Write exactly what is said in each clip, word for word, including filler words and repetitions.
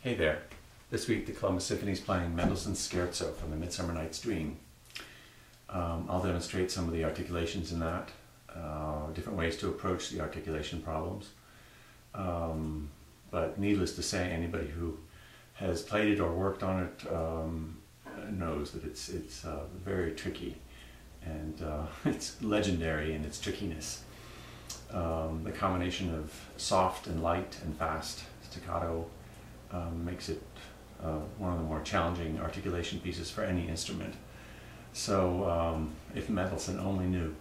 Hey there. This week the Columbus Symphony is playing Mendelssohn's Scherzo from A Midsummer Night's Dream. Um, I'll demonstrate some of the articulations in that, uh, different ways to approach the articulation problems. Um, but needless to say, anybody who has played it or worked on it um, knows that it's, it's uh, very tricky, and uh, it's legendary in its trickiness. Um, the combination of soft and light and fast staccato Um, makes it uh, one of the more challenging articulation pieces for any instrument. So um, if Mendelssohn only knew.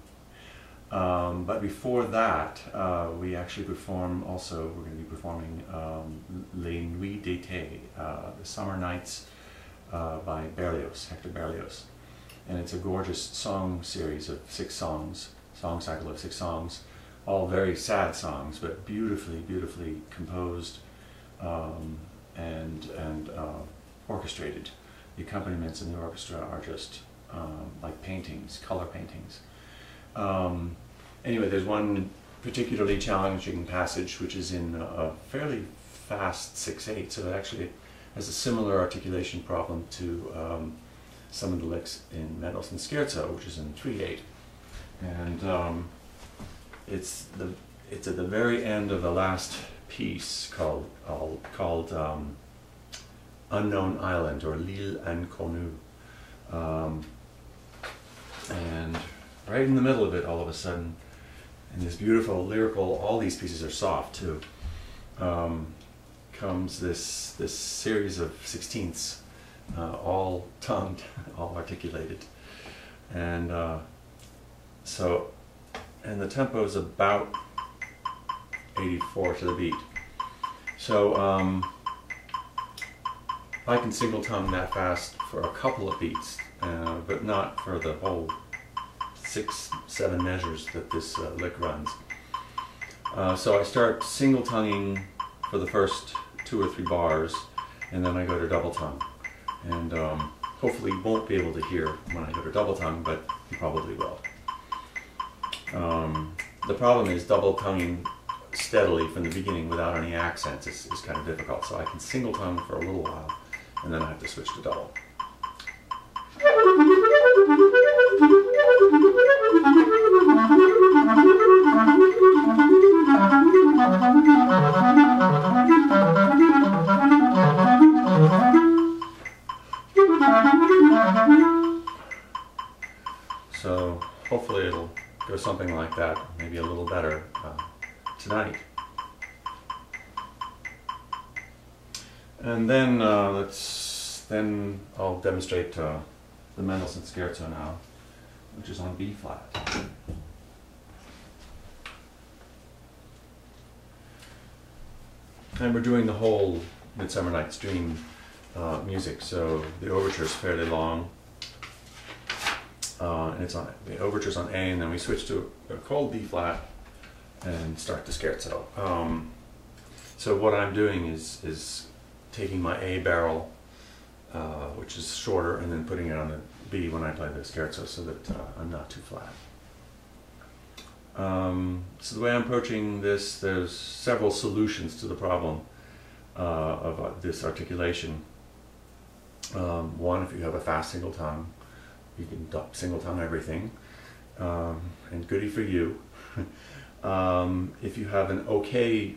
Um, but before that, uh, we actually perform also, we're going to be performing um, Les Nuits d'été, uh, the Summer Nights uh, by Berlioz, Hector Berlioz. And it's a gorgeous song series of six songs, song cycle of six songs, all very sad songs, but beautifully, beautifully composed. Um, and and uh, orchestrated. The accompaniments in the orchestra are just um, like paintings, color paintings. Um, anyway, there's one particularly challenging passage which is in a fairly fast six eight, so it actually has a similar articulation problem to um, some of the licks in Mendelssohn's Scherzo, which is in three eight. And um, it's, the, it's at the very end of the last piece called uh, called um, Unknown Island, or L'Ile Inconnue, um, and right in the middle of it, all of a sudden, in this beautiful lyrical, all these pieces are soft too, um, comes this this series of sixteenths, uh, all tongued, all articulated, and uh, so, and the tempo is about eighty-four to the beat. So um, I can single tongue that fast for a couple of beats, uh, but not for the whole six, seven measures that this uh, lick runs. Uh, so I start single tonguing for the first two or three bars, and then I go to double tongue. And um, hopefully you won't be able to hear when I go to double tongue, but you probably will. Um, the problem is double tonguing steadily from the beginning without any accents is, is kind of difficult. So I can single tongue for a little while, and then I have to switch to double. So hopefully it'll go something like that, maybe a little better. Uh, tonight. And then uh, let's then I'll demonstrate uh, the Mendelssohn Scherzo now, which is on B flat. And we're doing the whole Midsummer Night's Dream uh, music, so the overture is fairly long. Uh, and it's on the overture's on A, and then we switch to a cold B flat and start the scherzo. Um, so what I'm doing is is taking my A barrel, uh, which is shorter, and then putting it on the B when I play the scherzo, so that uh, I'm not too flat. Um, so the way I'm approaching this, there's several solutions to the problem uh, of uh, this articulation. Um, one, if you have a fast single tongue, you can single tongue everything, um, and goody for you. Um, if you have an okay,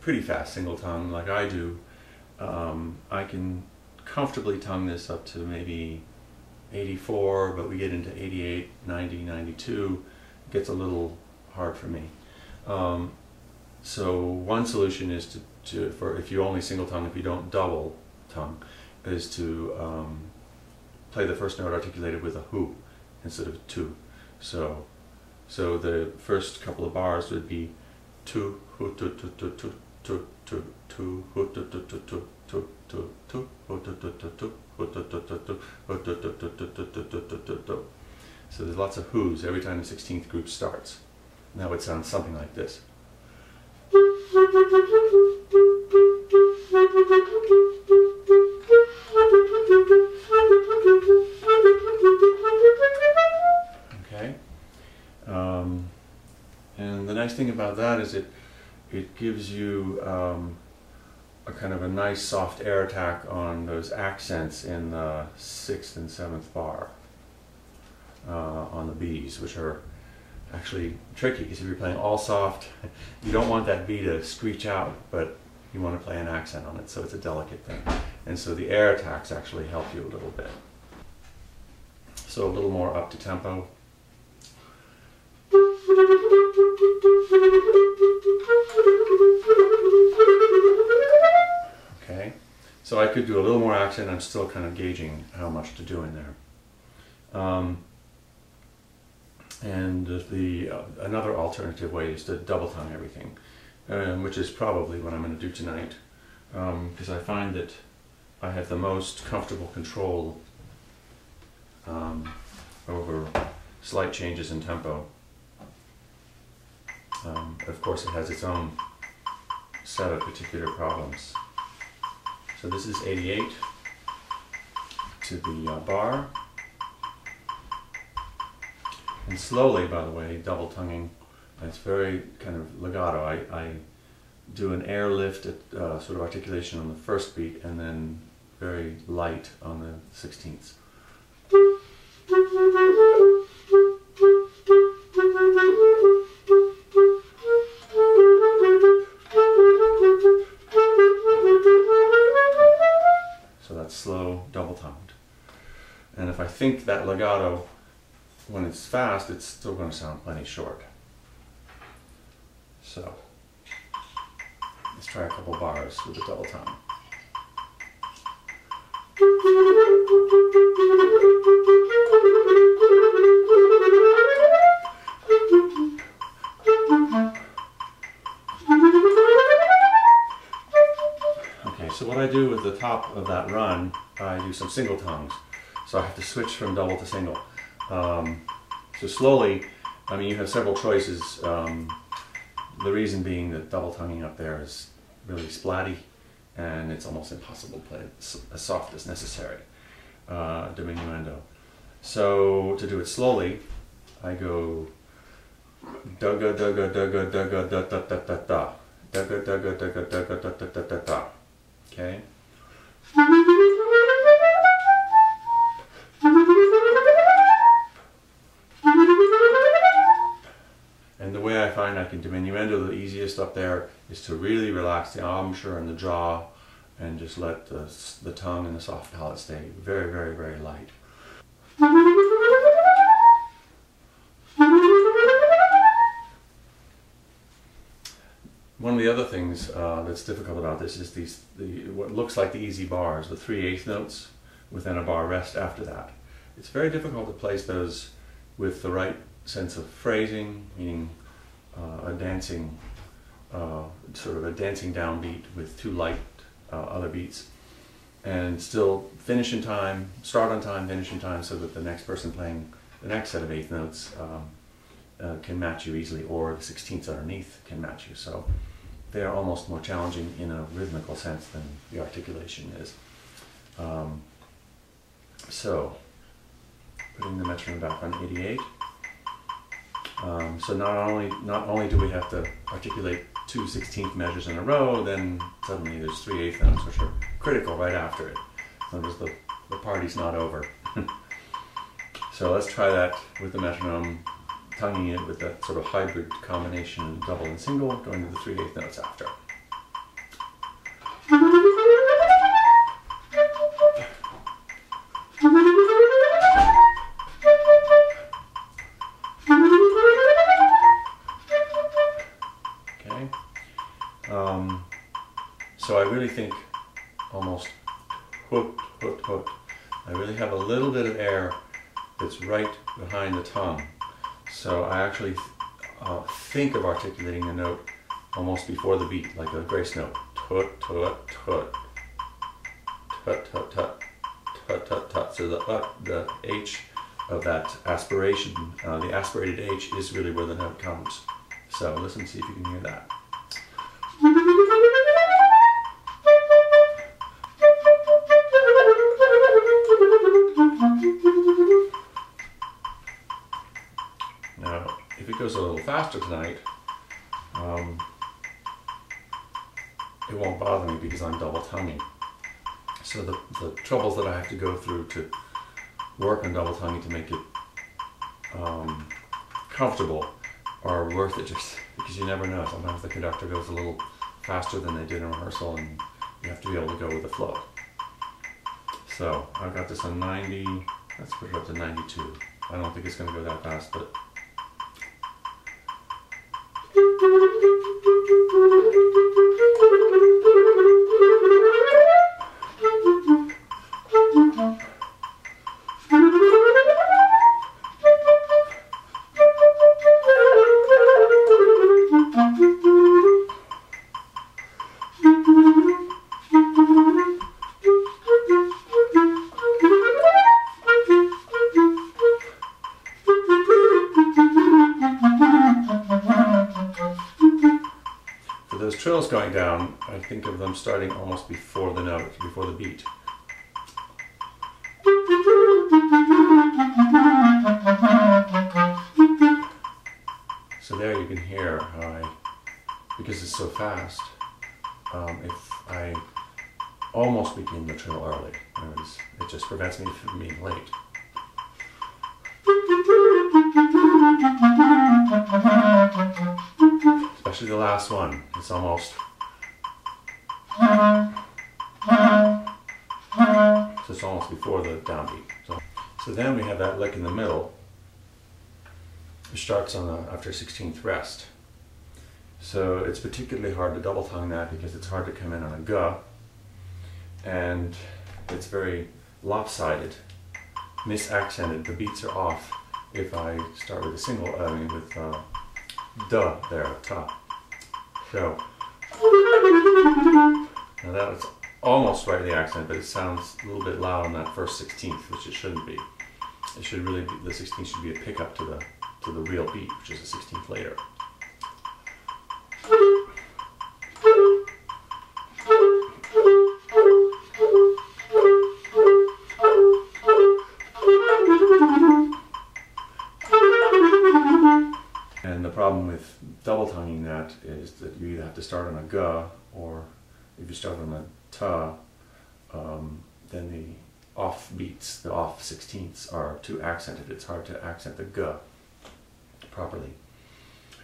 pretty fast single tongue like I do, um, I can comfortably tongue this up to maybe eighty-four, but we get into eighty-eight, ninety, ninety-two, it gets a little hard for me. Um, so one solution is to, to for if you only single tongue, if you don't double tongue, is to um, play the first note articulated with a who instead of two. So. So the first couple of bars would be tu hu tu tu tu tu tu tu tu hu tu tu tu tu tu tu tu hu tu tu tu tu hu tu tu tu tu hu tu tu tu tu tu tu tu tu tu. So there's lots of who's every time the sixteenth group starts. Now it sounds something like this. Thing about that is it it gives you um, a kind of a nice soft air attack on those accents in the sixth and seventh bar uh, on the B's, which are actually tricky, because if you're playing all soft, you don't want that B to screech out, but you want to play an accent on it, so it's a delicate thing. And so the air attacks actually help you a little bit. So a little more up to tempo. Okay, so I could do a little more accent. I'm still kind of gauging how much to do in there. Um, and the uh, another alternative way is to double tongue everything, um, which is probably what I'm going to do tonight, because um, I find that I have the most comfortable control um, over slight changes in tempo. Um, of course, it has its own set of particular problems. So this is eighty-eight to the uh, bar. And slowly, by the way, double tonguing, it's very kind of legato. I, I do an air lift at uh, sort of articulation on the first beat and then very light on the sixteenths. So that's slow, double tongued. And if I think that legato, when it's fast, it's still going to sound plenty short. So let's try a couple bars with a double time. Okay, so what I do with the top of that run, I do some single tongues. So I have to switch from double to single. Um, so slowly, I mean, you have several choices. Um, the reason being that double tonguing up there is really splatty, and it's almost impossible to play as soft as necessary, uh, diminuendo. So to do it slowly, I go dugga dugga dugga dugga da da da da da, dugga dugga dugga dugga da da da da da. Okay. I can diminuendo the easiest up there is to really relax the embouchure and the jaw and just let the, the tongue and the soft palate stay very, very, very light. One of the other things uh, that's difficult about this is these the, what looks like the easy bars, the three-eighths notes with then a bar rest after that. It's very difficult to place those with the right sense of phrasing, meaning Uh, a dancing, uh, sort of a dancing downbeat with two light uh, other beats, and still finish in time, start on time, finish in time, so that the next person playing the next set of eighth notes um, uh, can match you easily, or the sixteenths underneath can match you. So they are almost more challenging in a rhythmical sense than the articulation is. Um, so putting the metronome back on eighty-eight. Um, so not only not only do we have to articulate two sixteenth measures in a row, then suddenly there's three eighth notes, which are critical right after it. Notice the, the party's not over. So let's try that with the metronome, tonguing it with that sort of hybrid combination, double and single, going to the three eighth notes after. Um, so I really think almost hoot, hoot, hoot. I really have a little bit of air that's right behind the tongue. So I actually th uh, think of articulating a note almost before the beat, like a grace note. Tut, tut, tut. Tut, tut, tut. Tut, tut, tut. So the, uh, the H of that aspiration, uh, the aspirated H is really where the note comes. So listen, see if you can hear that. Now, if it goes a little faster tonight, um, it won't bother me because I'm double tonguing. So the, the troubles that I have to go through to work on double tonguing to make it um, comfortable are worth it, just because you never know. Sometimes the conductor goes a little faster than they did in rehearsal and you have to be able to go with the flow. So I've got this on ninety, let's put it up to ninety-two. I don't think it's going to go that fast, but trills going down, I think of them starting almost before the note, before the beat. So there you can hear how I, because it's so fast, um, if I almost begin the trill early, it, was, it just prevents me from being late. Especially the last one. It's almost. So it's almost before the downbeat. So, so then we have that lick in the middle, which starts on the, after sixteenth rest. So it's particularly hard to double tongue that because it's hard to come in on a G, and it's very lopsided, misaccented. The beats are off if I start with a single, I mean with uh, duh there at the top. So, now that's almost right in the accent, but it sounds a little bit loud on that first sixteenth, which it shouldn't be. It should really be, the sixteenth should be a pickup to the, to the real beat, which is the sixteenth later. Double tonguing that is that you either have to start on a G, or if you start on a ta, um, then the off beats, the off sixteenths are too accented. It's hard to accent the G properly.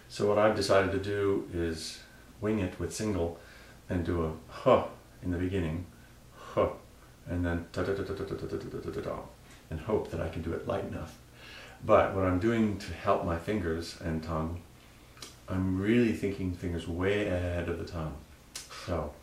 So what I've decided to do is wing it with single and do a huh in the beginning, huh, and then ta ta ta ta ta ta ta ta ta ta ta, and hope that I can do it light enough. But what I'm doing to help my fingers and tongue, I'm really thinking fingers way ahead of the tongue. So